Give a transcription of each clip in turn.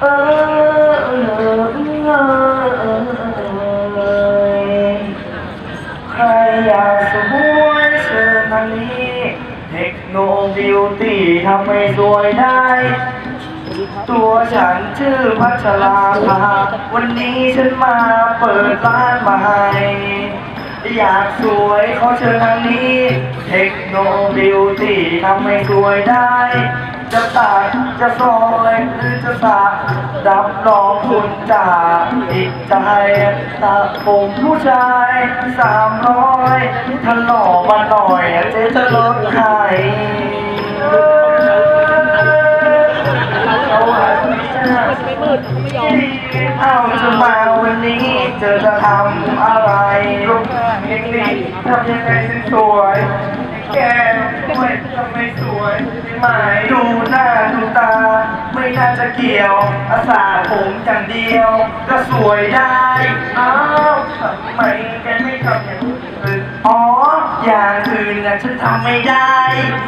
ใครอยากสวยเชิญทางนี้เทคโนบิวตี้ทำให้สวยได้ตัวฉันชื่อพัชราภาวันนี้ฉันมาเปิดร้านใหม่อยากสวยขอเชิญทางนี้เทคโนบิวตี้ทำให้สวยได้จะตัดจะซอยหรือจะสระดับรองคุณจ่าอีกใจตัดผมผู้ชาย300ถ้าหล่อมาหน่อยเจ๊จะลดให้เขาอาจไม่มืดเขาไม่ยอมเอาจะมาวันนี้เจอจะทำอะไรเด็กนี่ทำยังไงถึงสวยแกไม่ทำไม่สวยหมายดูหน้าดูตาไม่น่าจะเกี่ยวอาสาผมอย่างเดียวก็สวยได้อ้าวทำไมแกไม่ทำอย่างอื่นอ๋ออย่างอื่นนะฉันทำไม่ได้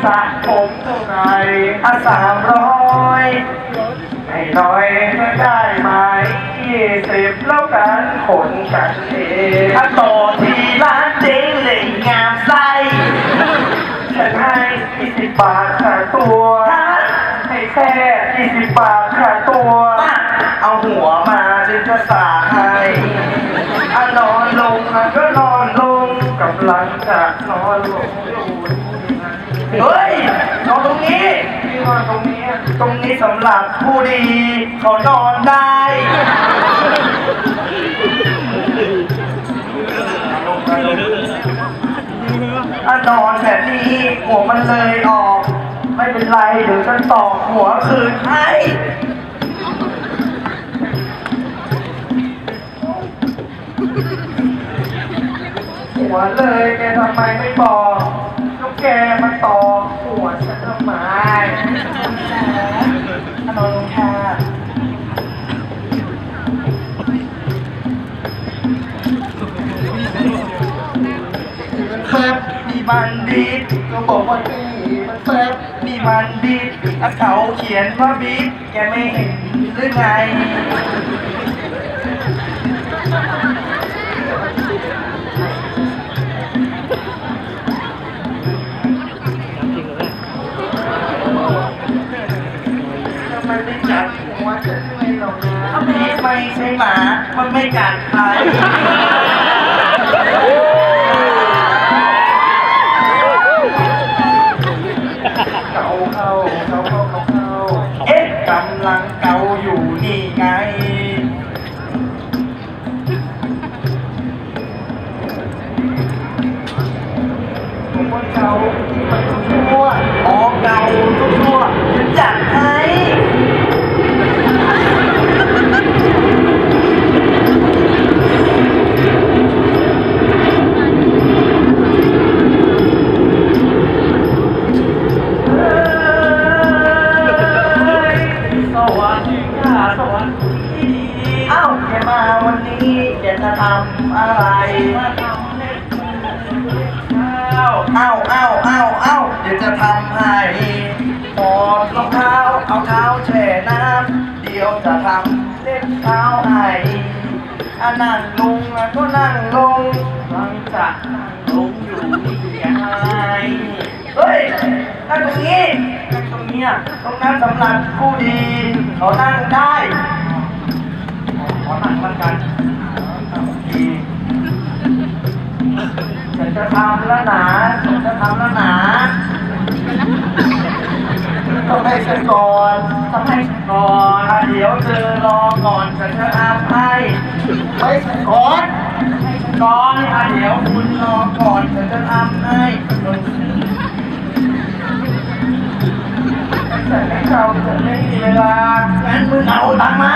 สระผมเท่าไหร่อา300ไม่น้อยก็ได้ไหม20แล้วกันขนกันเองถ้าต่อทีร้านเจ๊เลยงามไส้ฉันให้20 บาทขาดตัวให้แค่20 บาทขาดตัวเอาหัวมาฉันจะสาให้นอนลงก็นอนลงกำลังจะนอนลงเฮ้ยนอนตรงนี้นอนตรงนี้ตรงนี้สำหรับผู้ดีเขานอนได้นอนแบบนี้หัวมันเลยออกไม่เป็นไรเดี๋ยวฉันตอกหัวคืนให้หัวเลยแกทำไมไม่บอกลูกแกมาตอกหัวฉันทำไมนอนค่ะบันดิตก็บอกว่านี่มันแซ่บนี่บันดิตถ้าเขาเขียนว่าบิ๊กแกไม่เห็นหรือไงทำไมไม่กัดหัวฉันด้วยหรอกนะไม่ใช่หมามันไม่กัดใครเอ๊ะกำลังเกาอยู่นี่ไงผมว่าเกาที่มันทั่วอ๋อเกาทั่วฉันจัดให้จะทำอะไรเอาเดี๋ยวจะทำให้ถอดรองเท้าเอาเท้าแช่น้ำเดี๋ยวจะทำเล็บเท้าให้นั่งลงก็นั่งลงหลังจากนั่งลงอยู่นี่ยังไงเฮ้ยนั่งตรงนี้นั่งตรงนี้ตรงนั้นสำหรับผู้ดีเขานั่งได้ขอนั่งละกันจะทำแล้วนะจะทำแล้วนะต้องให้ฉันก่อนต้องให้ฉันก่อนเดี๋ยวเธอรอก่อนฉันจะทำให้ให้ฉันก่อนให้ฉันก่อนเดี๋ยวคุณรอก่อนฉันจะทำให้แต่ไม่เอาฉันไม่มีเวลางั้นมึงเอาตังค์มา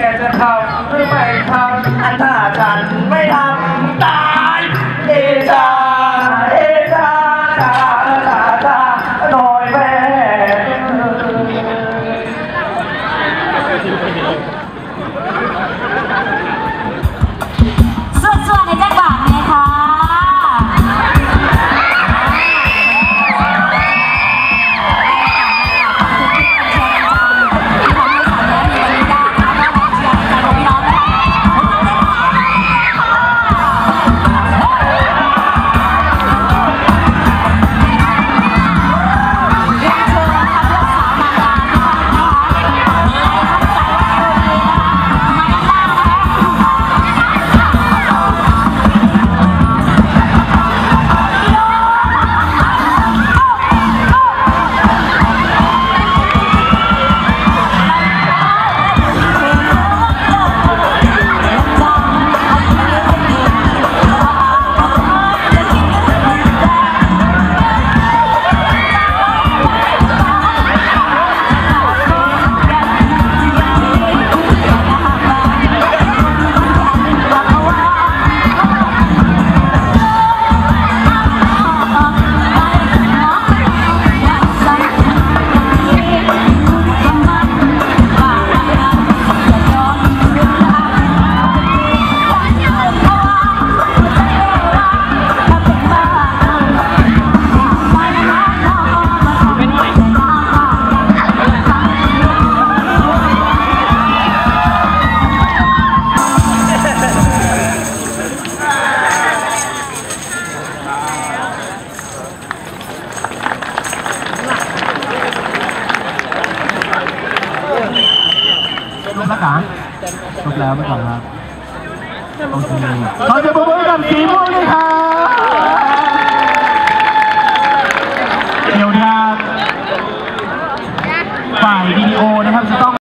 แกจะทำหรือไม่ทำอันถ้าฉันไม่ทำตายเอชาเอชาตาหน่อยแม่ส่วนในแจ็คบาทไหมคะ เราจะประเมินกันสีม่วงด้วยค่ะเดี๋ยวนะครับฝ่ายวิดีโอนะครับจะต้อง